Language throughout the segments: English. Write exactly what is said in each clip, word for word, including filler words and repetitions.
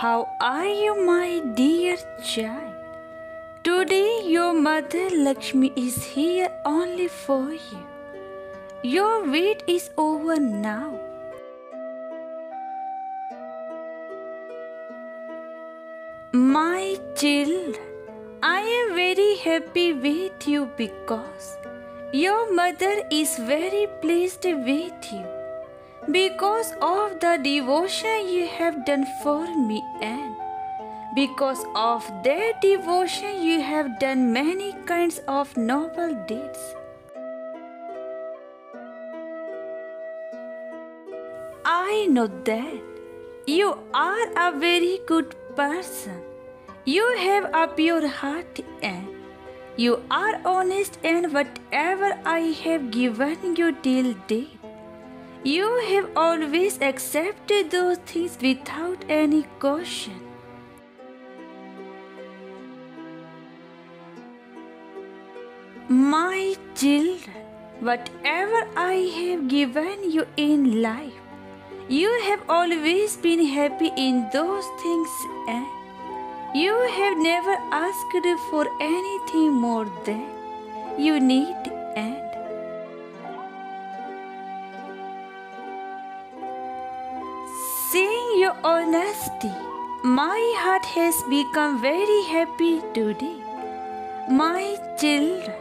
How are you, my dear child? Today your mother Lakshmi is here only for you. Your wait is over now. My children, I am very happy with you because your mother is very pleased with you. Because of the devotion you have done for me, and because of that devotion you have done many kinds of noble deeds. I know that you are a very good person. You have a pure heart and you are honest, and whatever I have given you till date, you have always accepted those things without any question. My children, whatever I have given you in life, you have always been happy in those things, and you have never asked for anything more than you need. And seeing your honesty, my heart has become very happy today. My children,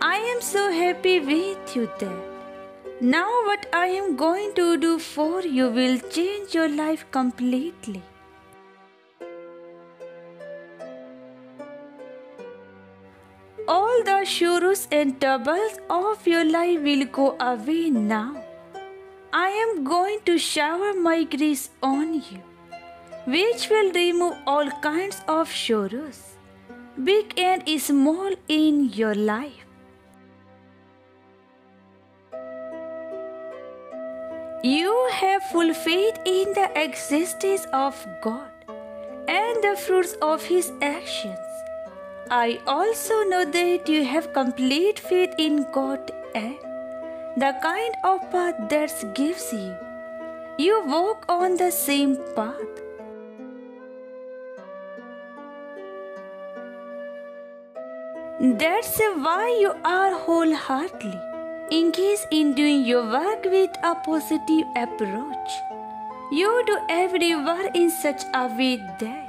I am so happy with you that now what I am going to do for you will change your life completely. All the sorrows and troubles of your life will go away now. I am going to shower my grace on you, which will remove all kinds of sorrows, big and small, in your life. You have full faith in the existence of God and the fruits of His actions. I also know that you have complete faith in God and the kind of path that gives you. You walk on the same path. That's why you are wholeheartedly engaged in doing your work with a positive approach. You do every work in such a way that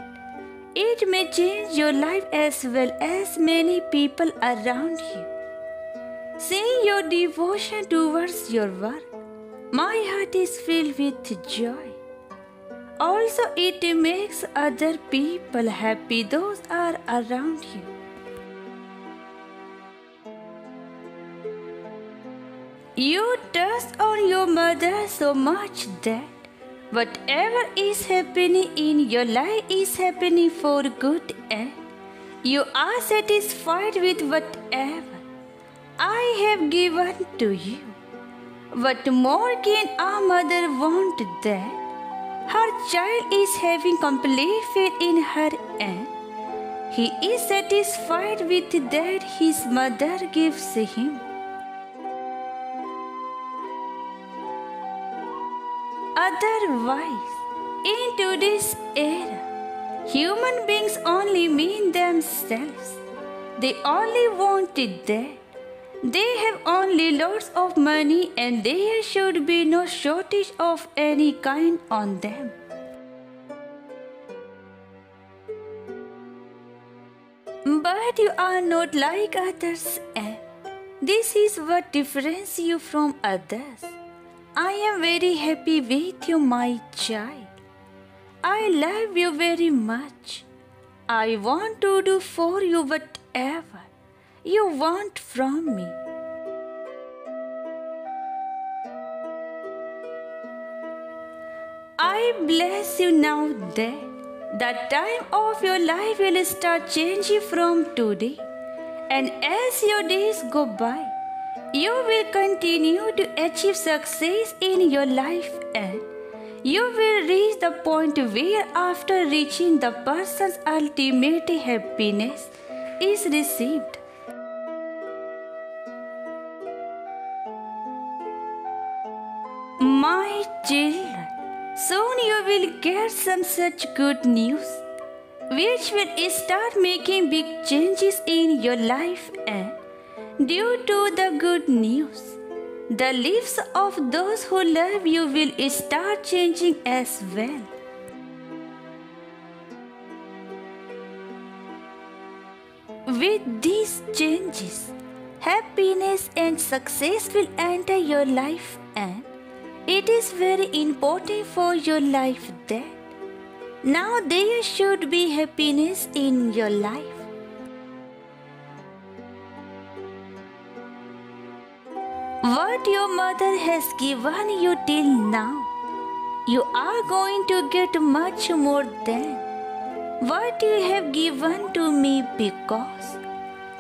it may change your life as well as many people around you. Seeing your devotion towards your work, my heart is filled with joy. Also, it makes other people happy, those are around you. You trust on your mother so much that whatever is happening in your life is happening for good, and you are satisfied with whatever I have given to you. What more can a mother want that her child is having complete faith in her, and he is satisfied with that his mother gives him. Otherwise, in today's era, human beings only mean themselves. They only wanted that. They have only lots of money, and there should be no shortage of any kind on them. But you are not like others, and this is what differentiates you from others. I am very happy with you, my child. I love you very much. I want to do for you whatever you want from me. I bless you now that the time of your life will start changing from today, and as your days go by, you will continue to achieve success in your life, and you will reach the point where, after reaching, the person's ultimate happiness is received. My children, Soon you will get some such good news, which will start making big changes in your life, and due to the good news, the lives of those who love you will start changing as well. With these changes, happiness and success will enter your life, and it is very important for your life that now there should be happiness in your life. What your mother has given you till now, you are going to get much more than what you have given to me, because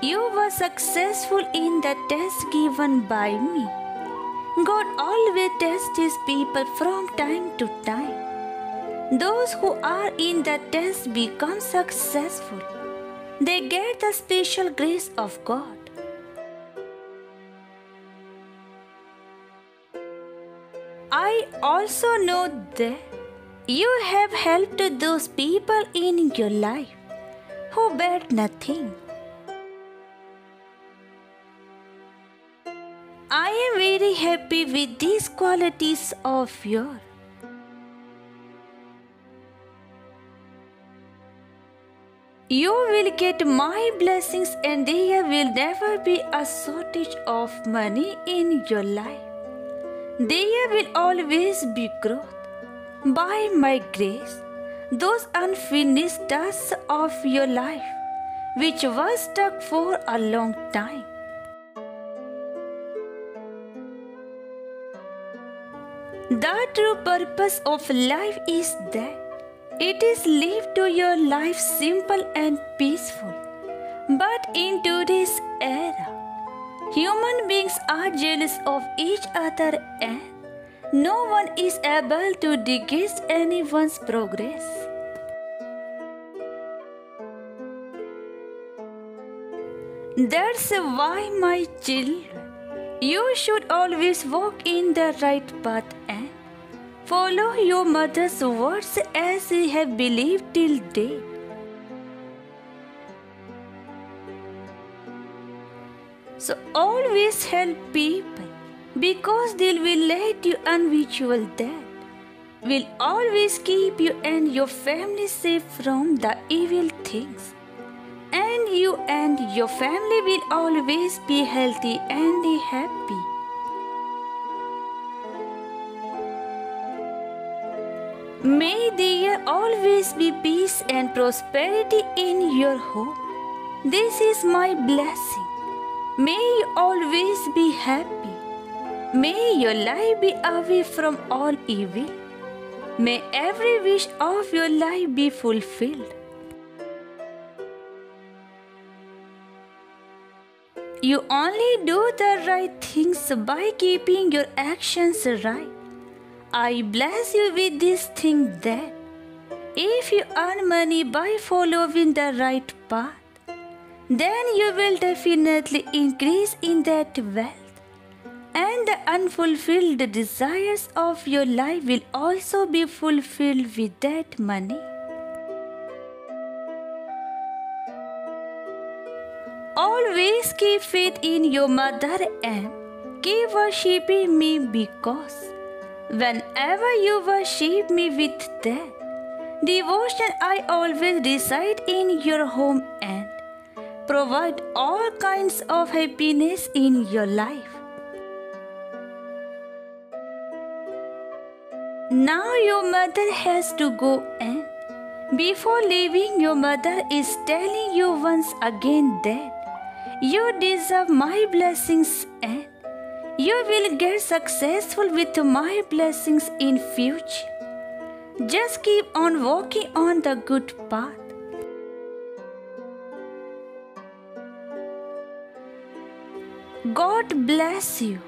you were successful in the test given by me. God always tests his people from time to time. Those who are in the test become successful. They get the special grace of God. I also know that you have helped those people in your life who bet nothing. I am very happy with these qualities of yours. You will get my blessings, and there will never be a shortage of money in your life. There will always be growth. By my grace, those unfinished tasks of your life, which was stuck for a long time, the true purpose of life is that it is live to your life simple and peaceful. But in today's era, human beings are jealous of each other, and no one is able to digest anyone's progress. That's why, my children, you should always walk in the right path and follow your mother's words as you have believed till date. So always help people, because they will let you unusual that will always keep you and your family safe from the evil things. And you and your family will always be healthy and happy. May there always be peace and prosperity in your home. This is my blessing. May you always be happy. May your life be away from all evil. May every wish of your life be fulfilled. You only do the right things by keeping your actions right. I bless you with this thing that if you earn money by following the right path, then you will definitely increase in that wealth. And the unfulfilled desires of your life will also be fulfilled with that money. Always keep faith in your mother and keep worshipping me, because whenever you worship me with that devotion, I always reside in your home and provide all kinds of happiness in your life. Now your mother has to go, and before leaving, your mother is telling you once again that you deserve my blessings, and you will get successful with my blessings in future. Just keep on walking on the good path. God bless you.